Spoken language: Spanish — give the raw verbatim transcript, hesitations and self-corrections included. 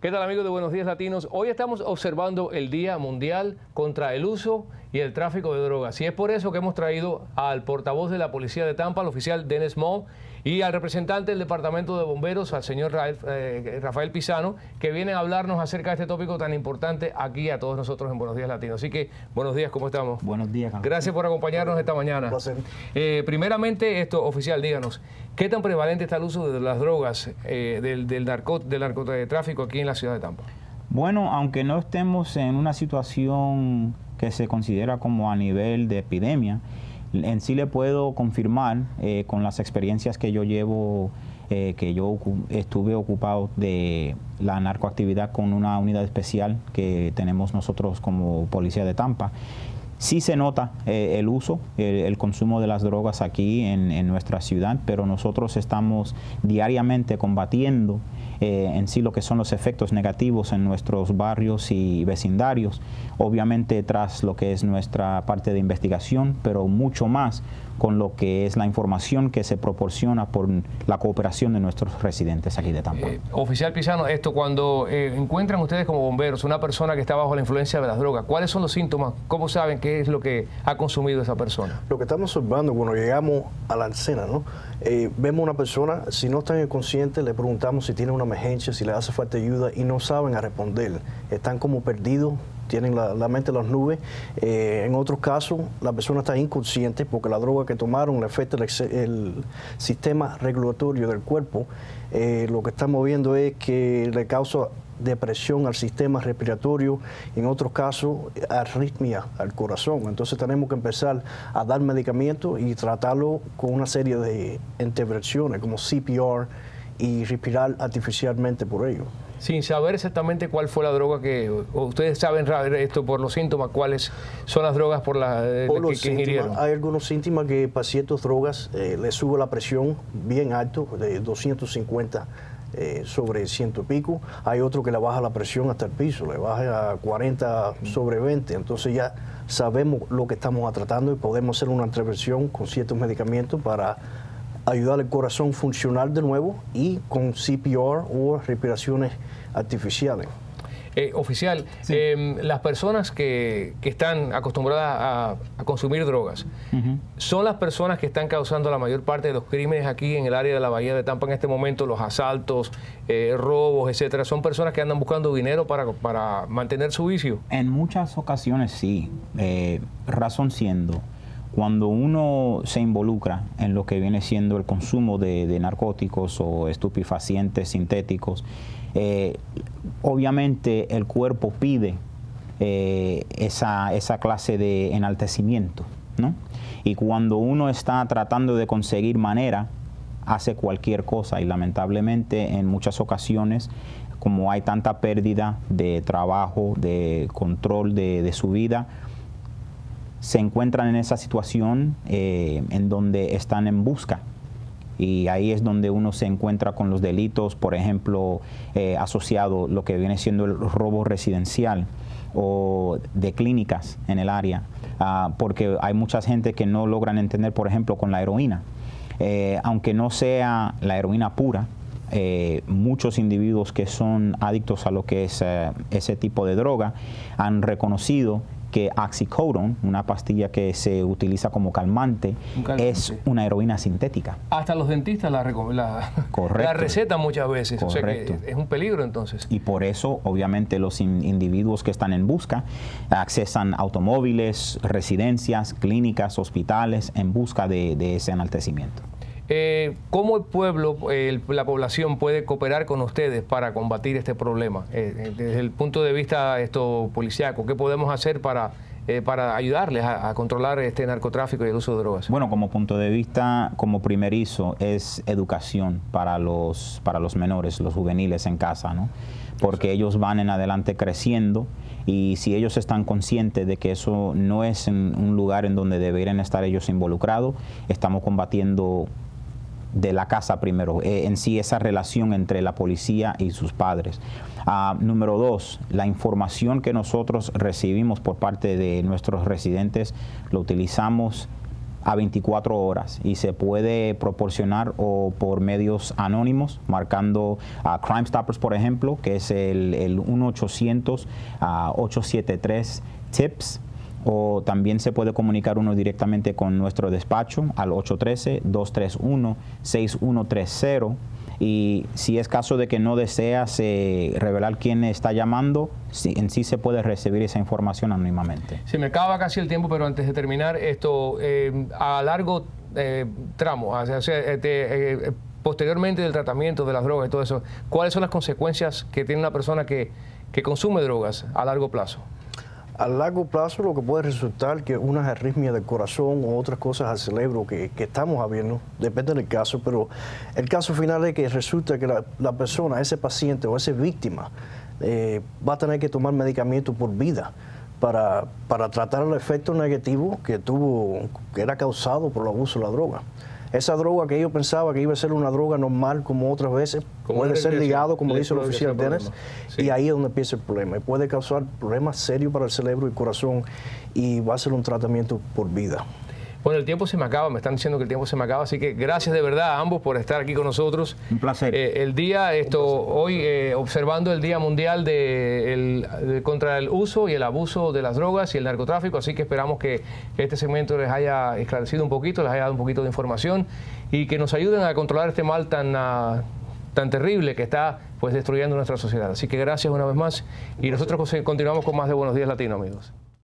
¿Qué tal, amigos de Buenos Días Latinos? Hoy estamos observando el Día Mundial contra el uso y el tráfico de drogas. Y es por eso que hemos traído al portavoz de la Policía de Tampa, al oficial Dennis Small, y al representante del Departamento de Bomberos, al señor Rafael Pizano, que vienen a hablarnos acerca de este tópico tan importante aquí a todos nosotros en Buenos Días Latinos. Así que, buenos días, ¿cómo estamos? Buenos días, Carlos. Gracias por acompañarnos esta mañana. Un placer. Eh, primeramente, esto, oficial, díganos, ¿qué tan prevalente está el uso de las drogas, eh, del, del, narco, del narcotráfico aquí en la ciudad de Tampa? Bueno, aunque no estemos en una situación que se considera como a nivel de epidemia, en sí le puedo confirmar eh, con las experiencias que yo llevo, eh, que yo ocu- estuve ocupado de la narcoactividad con una unidad especial que tenemos nosotros como Policía de Tampa. Sí se nota eh, el uso, el, el consumo de las drogas aquí en, en nuestra ciudad, pero nosotros estamos diariamente combatiendo eh, en sí lo que son los efectos negativos en nuestros barrios y vecindarios, obviamente tras lo que es nuestra parte de investigación, pero mucho más con lo que es la información que se proporciona por la cooperación de nuestros residentes aquí de Tampa. Eh, oficial Pizano, esto cuando eh, encuentran ustedes como bomberos una persona que está bajo la influencia de las drogas, ¿cuáles son los síntomas? ¿Cómo saben qué es lo que ha consumido esa persona? Lo que estamos observando cuando llegamos a la escena, ¿no? Eh, vemos una persona, si no está inconsciente, le preguntamos si tiene una emergencia, si le hace falta ayuda y no saben a responder. Están como perdidos, tienen la, la mente en las nubes. Eh, en otros casos, la persona está inconsciente porque la droga que tomaron le afecta el, el sistema regulatorio del cuerpo. Eh, lo que estamos viendo es que le causa depresión al sistema respiratorio, en otros casos arritmia al corazón. Entonces tenemos que empezar a dar medicamentos y tratarlo con una serie de intervenciones como C P R y respirar artificialmente por ello. Sin saber exactamente cuál fue la droga que... Ustedes saben esto por los síntomas, cuáles son las drogas por las la que, que ingirieron. Hay algunos síntomas que para ciertas drogas eh, le sube la presión bien alto, de doscientos cincuenta eh, sobre ciento y pico. Hay otro que le baja la presión hasta el piso, le baja a cuarenta sobre veinte. Entonces ya sabemos lo que estamos tratando y podemos hacer una intervención con ciertos medicamentos para ayudar al corazón a funcionar de nuevo y con C P R o respiraciones artificiales. Eh, oficial, sí. eh, las personas que, que están acostumbradas a, a consumir drogas, uh-huh, son las personas que están causando la mayor parte de los crímenes aquí en el área de la Bahía de Tampa en este momento, los asaltos, eh, robos, etcétera. ¿Son personas que andan buscando dinero para, para mantener su vicio? En muchas ocasiones sí, eh, razón siendo, cuando uno se involucra en lo que viene siendo el consumo de, de narcóticos o estupefacientes sintéticos, eh, obviamente el cuerpo pide eh, esa, esa clase de enaltecimiento, ¿no? Y cuando uno está tratando de conseguir manera, hace cualquier cosa y lamentablemente en muchas ocasiones, como hay tanta pérdida de trabajo, de control de, de su vida, se encuentran en esa situación eh, en donde están en busca. Y ahí es donde uno se encuentra con los delitos, por ejemplo, eh, asociado lo que viene siendo el robo residencial o de clínicas en el área, uh, porque hay mucha gente que no logran entender, por ejemplo, con la heroína. Eh, aunque no sea la heroína pura, Eh, muchos individuos que son adictos a lo que es eh, ese tipo de droga han reconocido que Axicodon, una pastilla que se utiliza como calmante, un calmante, es una heroína sintética. Hasta los dentistas la, la, la recetan muchas veces. O sea que es un peligro entonces. Y por eso, obviamente, los in individuos que están en busca accesan automóviles, residencias, clínicas, hospitales, en busca de, de ese enaltecimiento. Eh, ¿Cómo el pueblo, eh, la población puede cooperar con ustedes para combatir este problema? Eh, desde el punto de vista esto policiaco, ¿qué podemos hacer para, eh, para ayudarles a, a controlar este narcotráfico y el uso de drogas? Bueno, como punto de vista, como primerizo, es educación para los, para los menores, los juveniles en casa, ¿no? Porque ellos van en adelante creciendo y si ellos están conscientes de que eso no es un lugar en donde deberían estar ellos involucrados, estamos combatiendo de la casa primero, eh, en sí esa relación entre la policía y sus padres. Uh, número dos, la información que nosotros recibimos por parte de nuestros residentes lo utilizamos a veinticuatro horas y se puede proporcionar o por medios anónimos, marcando a uh, Crime Stoppers, por ejemplo, que es el, el uno ochocientos, ochocientos setenta y tres, TIPS. O también se puede comunicar uno directamente con nuestro despacho al ocho uno tres, dos tres uno, seis uno tres cero. Y si es caso de que no deseas eh, revelar quién está llamando, sí, en sí se puede recibir esa información anónimamente. Se me acaba casi el tiempo, pero antes de terminar esto, eh, a largo eh, tramo, o sea, eh, te, eh, posteriormente del tratamiento de las drogas y todo eso, ¿cuáles son las consecuencias que tiene una persona que, que consume drogas a largo plazo? A largo plazo lo que puede resultar que unas arritmias del corazón o otras cosas al cerebro que, que estamos habiendo, depende del caso, pero el caso final es que resulta que la, la persona, ese paciente o esa víctima, eh, va a tener que tomar medicamento por vida para, para tratar el efecto negativo que tuvo, que era causado por el abuso de la droga. Esa droga que ellos pensaban que iba a ser una droga normal como otras veces, como puede ser ligado, como dice el oficial Dennis, sí. Y ahí es donde empieza el problema. Y puede causar problemas serios para el cerebro y el corazón y va a ser un tratamiento por vida. Bueno, el tiempo se me acaba, me están diciendo que el tiempo se me acaba, así que gracias de verdad a ambos por estar aquí con nosotros. Un placer. Eh, el día, esto hoy eh, observando el Día Mundial de, el, de, contra el uso y el abuso de las drogas y el narcotráfico, así que esperamos que este segmento les haya esclarecido un poquito, les haya dado un poquito de información y que nos ayuden a controlar este mal tan, uh, tan terrible que está pues destruyendo nuestra sociedad. Así que gracias una vez más y nosotros continuamos con más de Buenos Días Latinos, amigos.